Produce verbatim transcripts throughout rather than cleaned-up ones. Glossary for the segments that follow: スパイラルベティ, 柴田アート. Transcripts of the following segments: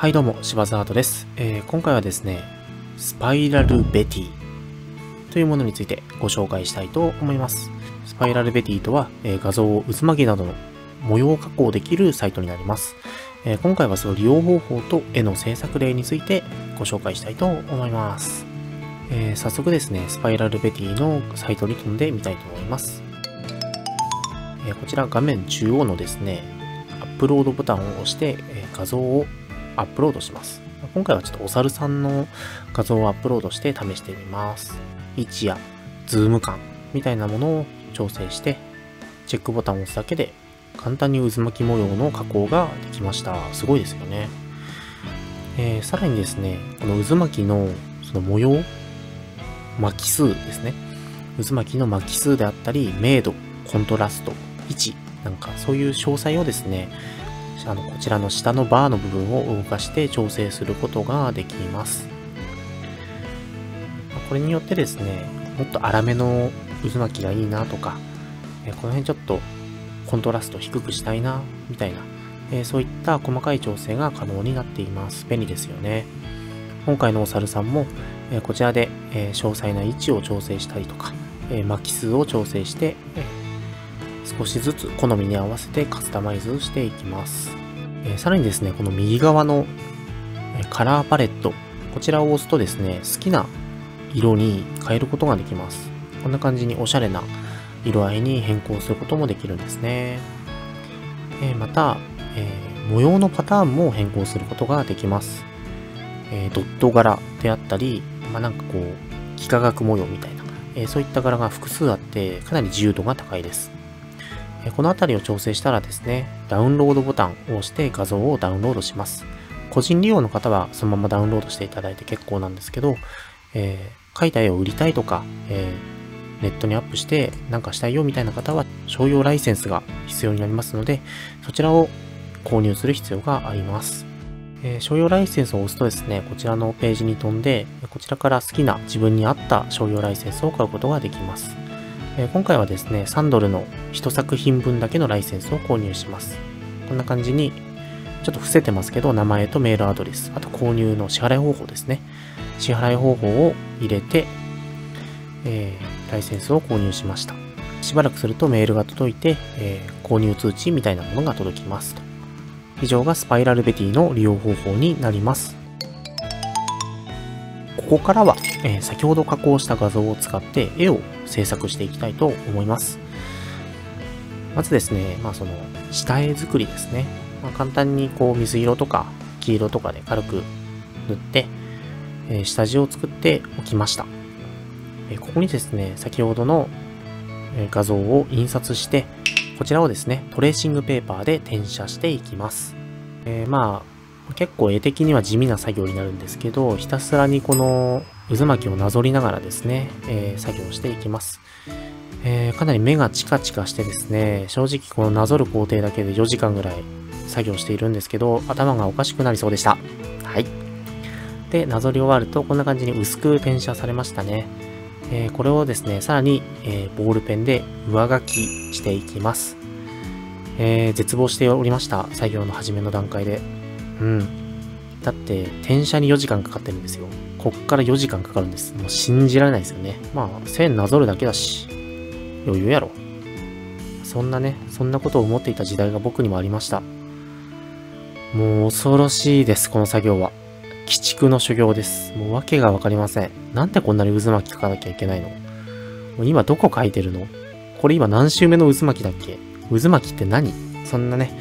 はいどうも、柴田アートです、えー、今回はですね、スパイラルベティというものについてご紹介したいと思います。スパイラルベティとは、えー、画像を渦巻きなどの模様加工できるサイトになります。えー、今回はその利用方法と絵の制作例についてご紹介したいと思います。えー、早速ですね、スパイラルベティのサイトに飛んでみたいと思います。えー、こちら画面中央のですね、アップロードボタンを押して、えー、画像をアップロードします。今回はちょっとお猿さんの画像をアップロードして試してみます。位置やズーム感みたいなものを調整して、チェックボタンを押すだけで簡単に渦巻き模様の加工ができました。すごいですよね。えー、さらにですね、この渦巻きのその模様、巻き数ですね。渦巻きの巻き数であったり、明度、コントラスト、位置、なんかそういう詳細をですね、あのこちらの下のバーの部分を動かして調整することができます。これによってですね、もっと粗めの渦巻きがいいなとか、この辺ちょっとコントラスト低くしたいなみたいな、そういった細かい調整が可能になっています。便利ですよね。今回のお猿さんもこちらで詳細な位置を調整したりとか、巻き数を調整して、少しずつ好みに合わせてカスタマイズしていきます。えー、さらにですね、この右側のカラーパレット、こちらを押すとですね、好きな色に変えることができます。こんな感じにおしゃれな色合いに変更することもできるんですね。えー、また、えー、模様のパターンも変更することができます。えー、ドット柄であったり、まあ、なんかこう、幾何学模様みたいな、えー、そういった柄が複数あって、かなり自由度が高いです。このあたりを調整したらですね、ダウンロードボタンを押して画像をダウンロードします。個人利用の方はそのままダウンロードしていただいて結構なんですけど、えー、描いた絵を売りたいとか、えー、ネットにアップしてなんかしたいよみたいな方は商用ライセンスが必要になりますので、そちらを購入する必要があります。えー、商用ライセンスを押すとですね、こちらのページに飛んで、こちらから好きな自分に合った商用ライセンスを買うことができます。今回はですね、さんドルのいちさくひんぶんだけのライセンスを購入します。こんな感じに、ちょっと伏せてますけど、名前とメールアドレス、あと購入の支払い方法ですね。支払い方法を入れて、えー、ライセンスを購入しました。しばらくするとメールが届いて、えー、購入通知みたいなものが届きますと。以上がスパイラルベティの利用方法になります。ここからは、えー、先ほど加工した画像を使って絵を制作していきたいと思います。まずですね、まあ、その下絵作りですね。まあ、簡単にこう水色とか黄色とかで軽く塗って、えー、下地を作っておきました。えー、ここにですね、先ほどの画像を印刷して、こちらをですね、トレーシングペーパーで転写していきます。えー、まあ結構絵的には地味な作業になるんですけど、ひたすらにこの渦巻きをなぞりながらですね、えー、作業していきます、えー。かなり目がチカチカしてですね、正直このなぞる工程だけでよじかんぐらい作業しているんですけど、頭がおかしくなりそうでした。はい。で、なぞり終わるとこんな感じに薄く転写されましたね。えー、これをですね、さらに、えー、ボールペンで上書きしていきます。えー、絶望しておりました、作業の初めの段階で。うん。だって、転写によじかんかかってるんですよ。こっからよじかんかかるんです。もう信じられないですよね。まあ、線なぞるだけだし、余裕やろ。そんなね、そんなことを思っていた時代が僕にもありました。もう恐ろしいです、この作業は。鬼畜の所業です。もう訳がわかりません。なんでこんなに渦巻き描かなきゃいけないの？もう今どこ描いてるの？これ今何周目の渦巻きだっけ？渦巻きって何？そんなね、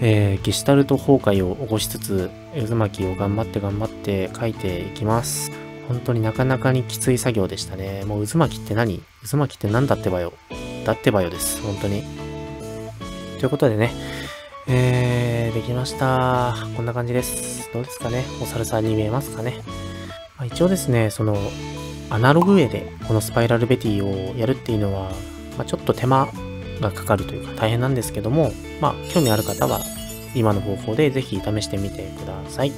えー、ゲシュタルト崩壊を起こしつつ、渦巻きを頑張って頑張って描いていきます。本当になかなかにきつい作業でしたね。もう渦巻きって何？渦巻きって何だってばよ。だってばよです。本当に。ということでね、えー、できました。こんな感じです。どうですかね？お猿さんに見えますかね？まあ、一応ですね、その、アナログ絵でこのスパイラルベティをやるっていうのは、まあ、ちょっと手間、がかかるというか大変なんですけども、まあ興味ある方は今の方法でぜひ試してみてください。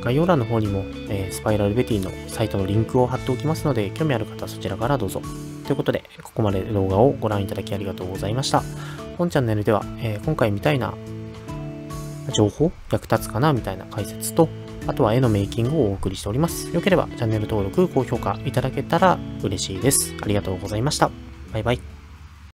概要欄の方にも、えー、スパイラルベティのサイトのリンクを貼っておきますので、興味ある方はそちらからどうぞ。ということで、ここまで動画をご覧いただきありがとうございました。本チャンネルでは、えー、今回みたいな情報役立つかなみたいな解説と、あとは絵のメイキングをお送りしております。よければチャンネル登録、高評価いただけたら嬉しいです。ありがとうございました。バイバイ。